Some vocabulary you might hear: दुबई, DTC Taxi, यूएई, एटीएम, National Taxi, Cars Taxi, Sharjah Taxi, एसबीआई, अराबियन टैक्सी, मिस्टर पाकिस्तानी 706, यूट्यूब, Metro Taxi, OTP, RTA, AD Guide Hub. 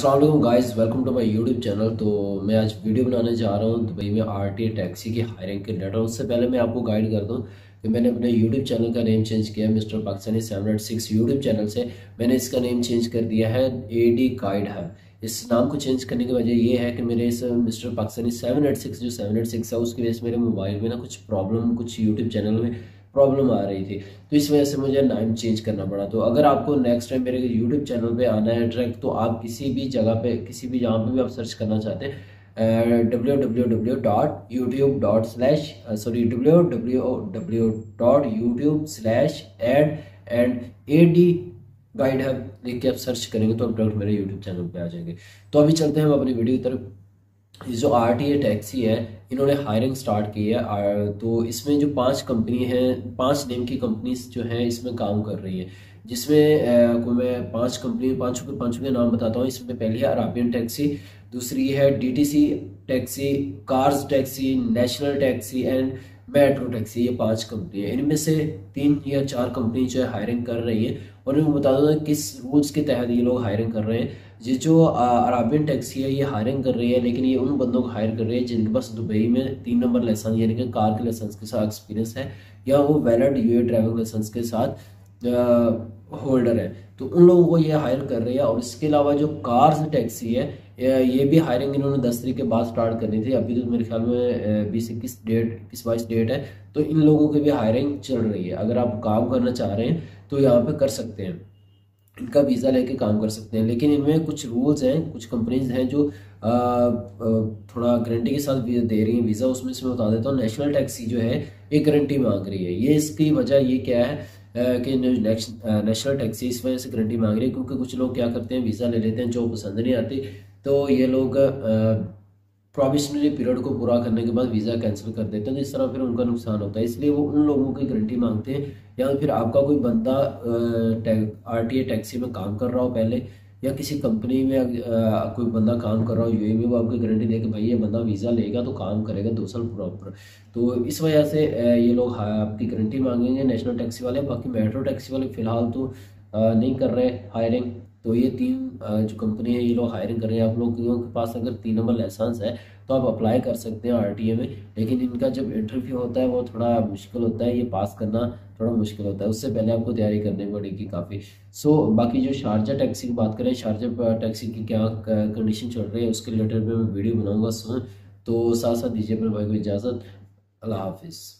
अस्सलाम guys, welcome to my यूट्यूब channel. तो मैं आज वीडियो बनाने जा रहा हूँ दुबई में आरटीए टैक्सी की हायरिंग के रिलेटेड। उससे पहले मैं आपको गाइड कर दूँ कि मैंने अपने यूट्यूब चैनल का नेम चेंज किया है मिस्टर पाकिस्तानी 706 यूट्यूब चैनल से मैंने इसका नेम चेंज कर दिया है एडी गाइड है। इस नाम को चेंज करने की वजह यह है कि मेरे इस मिस्टर पाकिस्तानी 706 जो 706 है उसकी वजह से मेरे मोबाइल में ना कुछ यूट्यूब चैनल में प्रॉब्लम आ रही थी, तो इस वजह से मुझे नाम चेंज करना पड़ा। तो अगर आपको नेक्स्ट टाइम मेरे यूट्यूब चैनल पे आना है डायरेक्ट, तो आप किसी भी जगह पे आप सर्च करना चाहते हैं www.youtube.com/ad/ad गाइड हब लिख के आप सर्च करेंगे तो आप डायरेक्ट मेरे यूट्यूब चैनल पे आ जाएंगे। तो अभी चलते हैं हम अपनी वीडियो की तरफ। ये जो आरटीए टैक्सी है इन्होंने हायरिंग स्टार्ट की है, तो इसमें जो 5 नेम की कंपनीज जो हैं इसमें काम कर रही है, जिसमें को मैं 5 कंपनी पाँचों के नाम बताता हूँ। इसमें पहली है अराबियन टैक्सी, दूसरी है DTC taxi, cars taxi, national taxi and metro taxi. ये 5 कंपनी है, इनमें से 3 या 4 कंपनी जो है हायरिंग कर रही है। और मैं बता दूँ किस रूल्स के तहत ये लोग हायरिंग कर रहे हैं। ये जो अराबियन टैक्सी है ये हायरिंग कर रही है, लेकिन ये उन बंदों को हायर कर रही है जिनके पास दुबई में 3 नंबर लाइसेंस यानी कि कार के लाइसेंस के साथ एक्सपीरियंस है या वो वैलिड यूएई ड्राइविंग लाइसेंस के साथ होल्डर है, तो उन लोगों को ये हायर कर रही है। और इसके अलावा जो कार्स टैक्सी है ये भी हायरिंग इन्होंने 10 तरीक के बाद स्टार्ट करनी थी। अभी तो मेरे ख्याल में 20-22 डेट है, तो इन लोगों की भी हायरिंग चल रही है। अगर आप काम करना चाह रहे हैं तो यहाँ पर कर सकते हैं, इनका वीज़ा लेके काम कर सकते हैं। लेकिन इनमें कुछ रूल्स हैं, कुछ कंपनीज हैं जो थोड़ा गारंटी के साथ दे रही हैं वीज़ा। उसमें से मैं बता देता हूँ, नेशनल टैक्सी जो है ये गारंटी मांग रही है। ये इसकी वजह ये क्या है कि नेशनल टैक्सी इस वजह से गारंटी मांग रही है क्योंकि कुछ लोग क्या करते हैं वीज़ा ले लेते हैं जो पसंद नहीं आती, तो ये लोग प्रोविशनरी पीरियड को पूरा करने के बाद वीज़ा कैंसिल कर देते हैं, तो इस तरह फिर उनका नुकसान होता है। इसलिए वो उन लोगों की गारंटी मांगते हैं, या फिर आपका कोई बंदा आरटीए टैक्सी में काम कर रहा हो पहले, या किसी कंपनी में कोई बंदा काम कर रहा हो यूएई में, वो आपकी गारंटी दे कि भाई ये बंदा वीज़ा लेगा तो काम करेगा 2 साल प्रॉपर। तो इस वजह से ये लोग आपकी गारंटी मांगेंगे नेशनल टैक्सी वाले। बाकी मेट्रो टैक्सी वाले फिलहाल तो नहीं कर रहे हायरिंग। तो ये 3 जो कंपनी है ये लोग हायरिंग कर रहे हैं। आप लोगों के पास अगर 3 नंबर लाइसेंस है तो आप अप्लाई कर सकते हैं आरटीए में, लेकिन इनका जब इंटरव्यू होता है वो थोड़ा मुश्किल होता है, ये पास करना थोड़ा मुश्किल होता है, उससे पहले आपको तैयारी करनी पड़ेगी काफ़ी। बाकी जो शारजा टैक्सी की बात करें, शारजा टैक्सी की क्या कंडीशन चल रही है उसके रिलेटेड मैं वीडियो बनाऊँगा। तो साथ साथ दीजिए अपने भाई को इजाज़त। अल्लाह हाफिज़।